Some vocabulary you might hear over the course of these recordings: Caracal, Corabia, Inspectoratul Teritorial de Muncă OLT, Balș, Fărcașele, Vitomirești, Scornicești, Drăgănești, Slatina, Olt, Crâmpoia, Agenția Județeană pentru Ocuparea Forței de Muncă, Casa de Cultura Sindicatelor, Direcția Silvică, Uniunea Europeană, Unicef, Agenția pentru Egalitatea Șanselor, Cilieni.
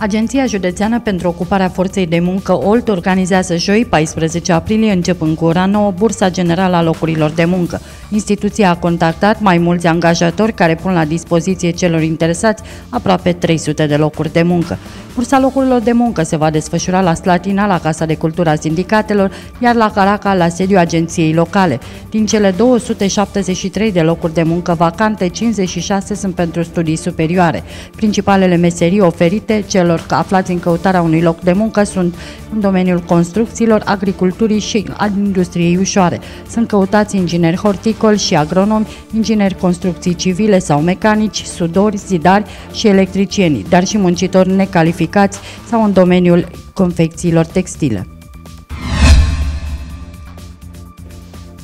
Agenția Județeană pentru Ocuparea Forței de Muncă OLT organizează joi, 14 aprilie, începând cu ora 9, Bursa Generală a Locurilor de Muncă. Instituția a contactat mai mulți angajatori care pun la dispoziție celor interesați aproape 300 de locuri de muncă. Bursa Locurilor de Muncă se va desfășura la Slatina, la Casa de Cultura Sindicatelor, iar la Caracal, la sediul agenției locale. Din cele 273 de locuri de muncă vacante, 56 sunt pentru studii superioare. Principalele meserii oferite celor aflați în căutarea unui loc de muncă sunt în domeniul construcțiilor, agriculturii și industriei ușoare. Sunt căutați ingineri horticoli și agronomi, ingineri construcții civile sau mecanici, sudori, zidari și electricieni, dar și muncitori necalificați sau în domeniul confecțiilor textile.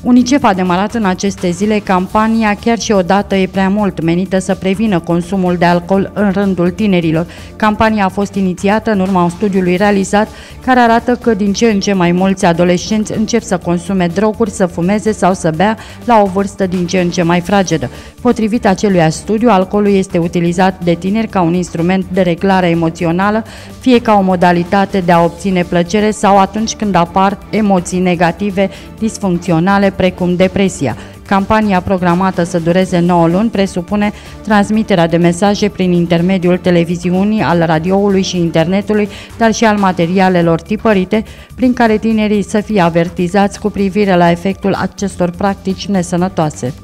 Unicef a demarat în aceste zile campania Chiar și odată e prea mult, menită să prevină consumul de alcool în rândul tinerilor. Campania a fost inițiată în urma studiului realizat care arată că din ce în ce mai mulți adolescenți încep să consume droguri, să fumeze sau să bea la o vârstă din ce în ce mai fragedă. Potrivit acelui studiu, alcoolul este utilizat de tineri ca un instrument de reglare emoțională, fie ca o modalitate de a obține plăcere sau atunci când apar emoții negative, disfuncționale, precum depresia. Campania programată să dureze 9 luni presupune transmiterea de mesaje prin intermediul televiziunii, al radioului și internetului, dar și al materialelor tipărite, prin care tinerii să fie avertizați cu privire la efectul acestor practici nesănătoase.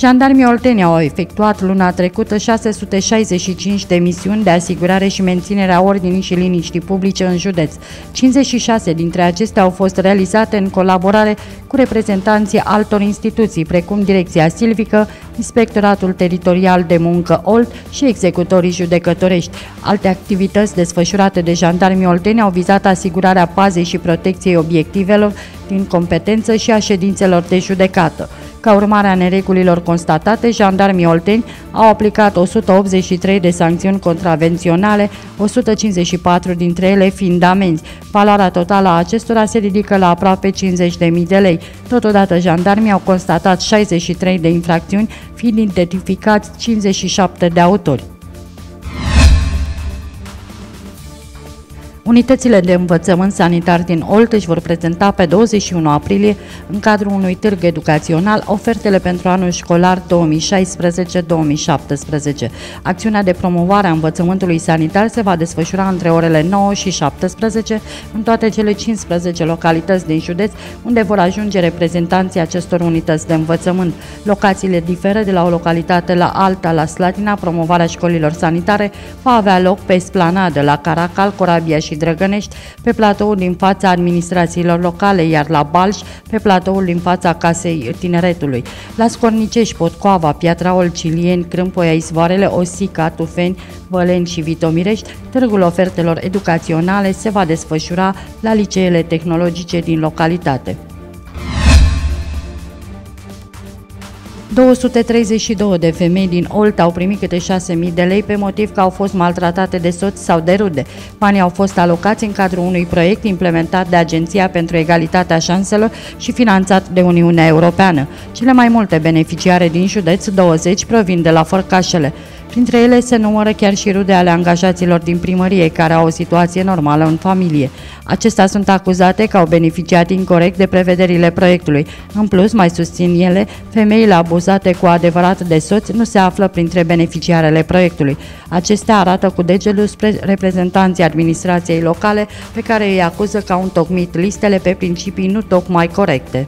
Jandarmii olteni au efectuat luna trecută 665 de misiuni de asigurare și menținere a ordinii și liniștii publice în județ. 56 dintre acestea au fost realizate în colaborare cu reprezentanții altor instituții, precum Direcția Silvică, Inspectoratul Teritorial de Muncă OLT și executorii judecătorești. Alte activități desfășurate de jandarmii olteni au vizat asigurarea pazei și protecției obiectivelor din competență și a ședințelor de judecată. Ca urmare a neregulilor constatate, jandarmii olteni au aplicat 183 de sancțiuni contravenționale, 154 dintre ele fiind amenzi. Valoarea totală a acestora se ridică la aproape 50.000 de lei. Totodată, jandarmii au constatat 63 de infracțiuni, fiind identificați 57 de autori. Unitățile de învățământ sanitar din Olt își vor prezenta pe 21 aprilie, în cadrul unui târg educațional, ofertele pentru anul școlar 2016-2017. Acțiunea de promovare a învățământului sanitar se va desfășura între orele 9 și 17 în toate cele 15 localități din județ, unde vor ajunge reprezentanții acestor unități de învățământ. Locațiile diferă de la o localitate la alta. La Slatina, promovarea școlilor sanitare va avea loc pe esplanadă, la Caracal, Corabia și Drăgănești, pe platoul din fața administrațiilor locale, iar la Balș, pe platoul din fața Casei Tineretului. La Scornicești, Potcoava, Piatra Olt, Cilieni, Crâmpoia, Izvoarele, Osica, Tufeni, Văleni și Vitomirești, târgul ofertelor educaționale se va desfășura la liceele tehnologice din localitate. 232 de femei din Olt au primit câte 6.000 de lei pe motiv că au fost maltratate de soț sau de rude. Banii au fost alocați în cadrul unui proiect implementat de Agenția pentru Egalitatea Șanselor și finanțat de Uniunea Europeană. Cele mai multe beneficiare din județ, 20, provin de la Fărcașele. Printre ele se numără chiar și rude ale angajaților din primărie, care au o situație normală în familie. Acestea sunt acuzate că au beneficiat incorect de prevederile proiectului. În plus, mai susțin ele, femeile abuzate cu adevărat de soți nu se află printre beneficiarele proiectului. Acestea arată cu degetul spre reprezentanții administrației locale, pe care îi acuză că au întocmit listele pe principii nu tocmai corecte.